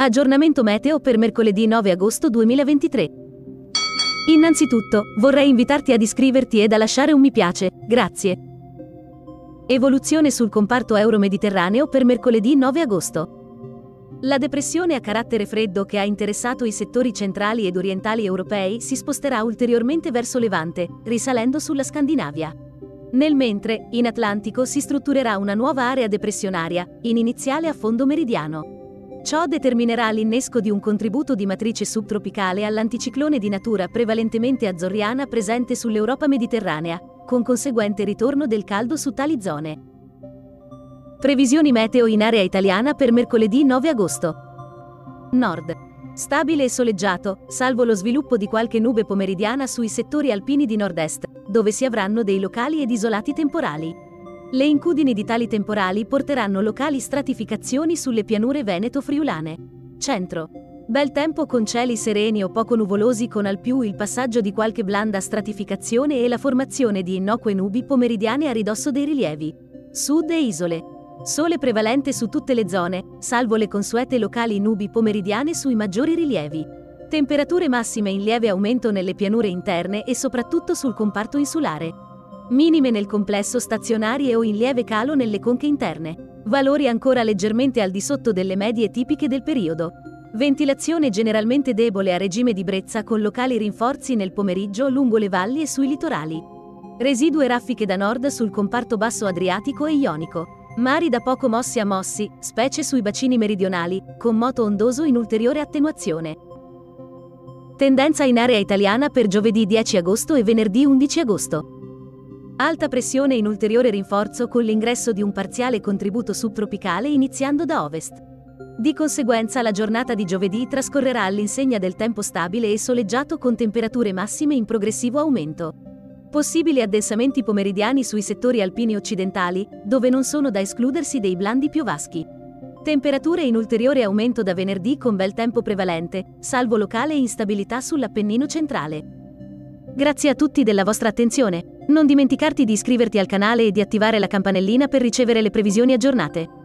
Aggiornamento meteo per mercoledì 9 agosto 2023. Innanzitutto, vorrei invitarti ad iscriverti ed a lasciare un mi piace, grazie. Evoluzione sul comparto euro-mediterraneo per mercoledì 9 agosto. La depressione a carattere freddo che ha interessato i settori centrali ed orientali europei si sposterà ulteriormente verso Levante, risalendo sulla Scandinavia. Nel mentre, in Atlantico si strutturerà una nuova area depressionaria, in iniziale affondo meridiano. Ciò determinerà l'innesco di un contributo di matrice subtropicale all'anticiclone di natura prevalentemente azzorriana presente sull'Europa mediterranea, con conseguente ritorno del caldo su tali zone. Previsioni meteo in area italiana per mercoledì 9 agosto. Nord. Stabile e soleggiato, salvo lo sviluppo di qualche nube pomeridiana sui settori alpini di nord-est, dove si avranno dei locali ed isolati temporali. Le incudini di tali temporali porteranno locali stratificazioni sulle pianure veneto-friulane. Centro. Bel tempo con cieli sereni o poco nuvolosi, con al più il passaggio di qualche blanda stratificazione e la formazione di innocue nubi pomeridiane a ridosso dei rilievi. Sud e isole. Sole prevalente su tutte le zone, salvo le consuete locali nubi pomeridiane sui maggiori rilievi. Temperature massime in lieve aumento nelle pianure interne e soprattutto sul comparto insulare. Minime nel complesso stazionarie o in lieve calo nelle conche interne. Valori ancora leggermente al di sotto delle medie tipiche del periodo. Ventilazione generalmente debole a regime di brezza, con locali rinforzi nel pomeriggio lungo le valli e sui litorali. Residue raffiche da nord sul comparto basso adriatico e ionico. Mari da poco mossi a mossi, specie sui bacini meridionali, con moto ondoso in ulteriore attenuazione. Tendenza in area italiana per giovedì 10 agosto e venerdì 11 agosto. Alta pressione in ulteriore rinforzo con l'ingresso di un parziale contributo subtropicale iniziando da ovest. Di conseguenza la giornata di giovedì trascorrerà all'insegna del tempo stabile e soleggiato, con temperature massime in progressivo aumento. Possibili addensamenti pomeridiani sui settori alpini occidentali, dove non sono da escludersi dei blandi piovaschi. Temperature in ulteriore aumento da venerdì, con bel tempo prevalente, salvo locale instabilità sull'Appennino centrale. Grazie a tutti della vostra attenzione. Non dimenticarti di iscriverti al canale e di attivare la campanellina per ricevere le previsioni aggiornate.